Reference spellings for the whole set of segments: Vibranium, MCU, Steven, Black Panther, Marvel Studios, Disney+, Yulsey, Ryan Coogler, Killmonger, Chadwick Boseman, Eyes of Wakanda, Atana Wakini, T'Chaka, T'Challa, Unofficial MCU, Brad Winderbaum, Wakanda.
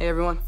Hey everyone.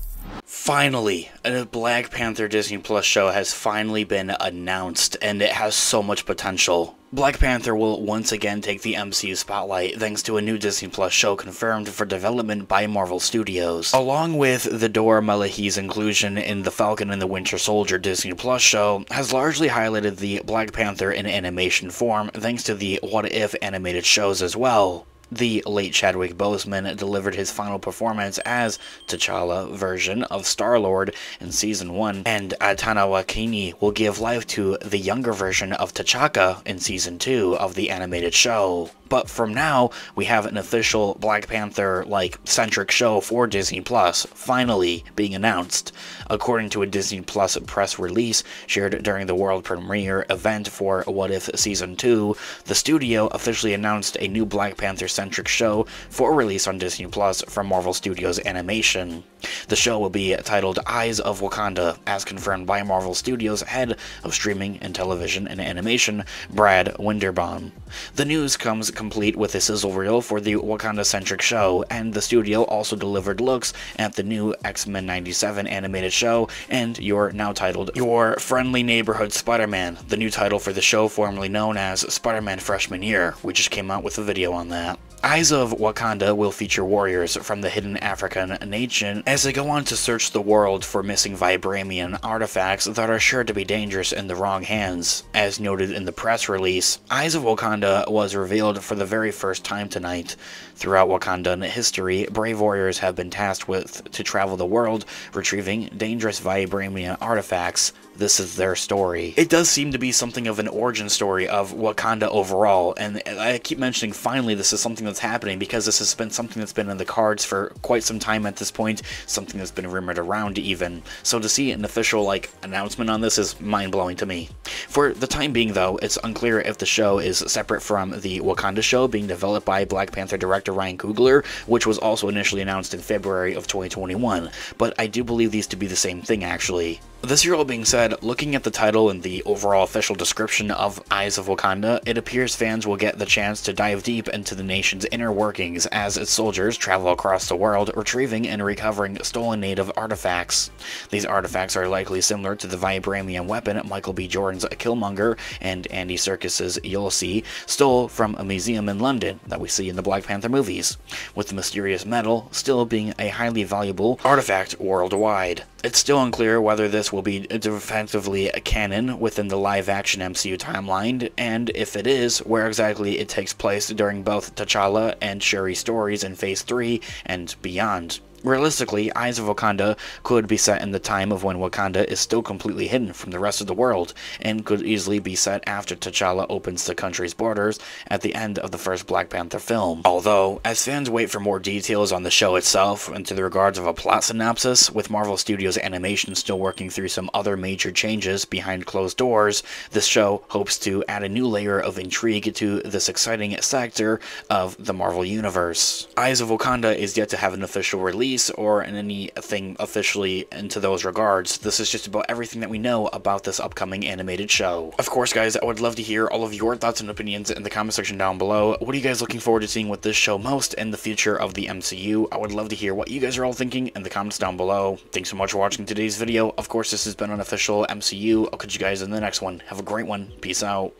Finally, a Black Panther Disney+ show has finally been announced, and it has so much potential. Black Panther will once again take the MCU spotlight thanks to a new Disney Plus show confirmed for development by Marvel Studios. Along with the Dora Milaje's inclusion in the Falcon and the Winter Soldier, Disney Plus show has largely highlighted the Black Panther in animation form thanks to the What If animated shows as well. The late Chadwick Boseman delivered his final performance as T'Challa version of Star-Lord in Season 1, and Atana Wakini will give life to the younger version of T'Chaka in Season 2 of the animated show. But from now, we have an official Black Panther-like centric show for Disney+, finally being announced. According to a Disney+ press release shared during the world premiere event for What If Season 2, the studio officially announced a new Black Panther-centric show for release on Disney+ from Marvel Studios Animation. The show will be titled Eyes of Wakanda, as confirmed by Marvel Studios head of streaming and television and animation, Brad Winderbaum. The news comes complete with a sizzle reel for the Wakanda-centric show, and the studio also delivered looks at the new X-Men 97 animated show and your now titled Your Friendly Neighborhood Spider-Man, the new title for the show formerly known as Spider-Man Freshman Year. We just came out with a video on that. Eyes of Wakanda will feature warriors from the hidden African nation as they go on to search the world for missing Vibranium artifacts that are sure to be dangerous in the wrong hands. As noted in the press release, Eyes of Wakanda was revealed for the very first time tonight. Throughout Wakandan history, brave warriors have been tasked with to travel the world, retrieving dangerous Vibranium artifacts. This is their story. It does seem to be something of an origin story of Wakanda overall, and I keep mentioning finally this is something that's happening because this has been something that's been in the cards for quite some time at this point, something that's been rumored around even. So to see an official announcement on this is mind-blowing to me. For the time being though, it's unclear if the show is separate from the Wakanda show being developed by Black Panther director Ryan Coogler, which was also initially announced in February of 2021, but I do believe these to be the same thing actually. This all being said, looking at the title and the overall official description of Eyes of Wakanda, it appears fans will get the chance to dive deep into the nation's inner workings as its soldiers travel across the world retrieving and recovering stolen native artifacts. These artifacts are likely similar to the Vibranium weapon Michael B. Jordan's Killmonger and Andy Serkis's Yulsey stole from a museum in London that we see in the Black Panther movies, with the mysterious metal still being a highly valuable artifact worldwide. It's still unclear whether this will be definitively a canon within the live-action MCU timeline, and if it is, where exactly it takes place during both T'Challa and Shuri's stories in Phase 3 and beyond. Realistically, Eyes of Wakanda could be set in the time of when Wakanda is still completely hidden from the rest of the world, and could easily be set after T'Challa opens the country's borders at the end of the first Black Panther film. Although, as fans wait for more details on the show itself and to the regards of a plot synopsis, with Marvel Studios Animation still working through some other major changes behind closed doors, this show hopes to add a new layer of intrigue to this exciting sector of the Marvel Universe. Eyes of Wakanda is yet to have an official release, or in anything officially into those regards. This is just about everything that we know about this upcoming animated show. Of course, guys, I would love to hear all of your thoughts and opinions in the comment section down below. What are you guys looking forward to seeing with this show most in the future of the MCU? I would love to hear what you guys are all thinking in the comments down below. Thanks so much for watching today's video. Of course, this has been Unofficial MCU. I'll catch you guys in the next one. Have a great one. Peace out.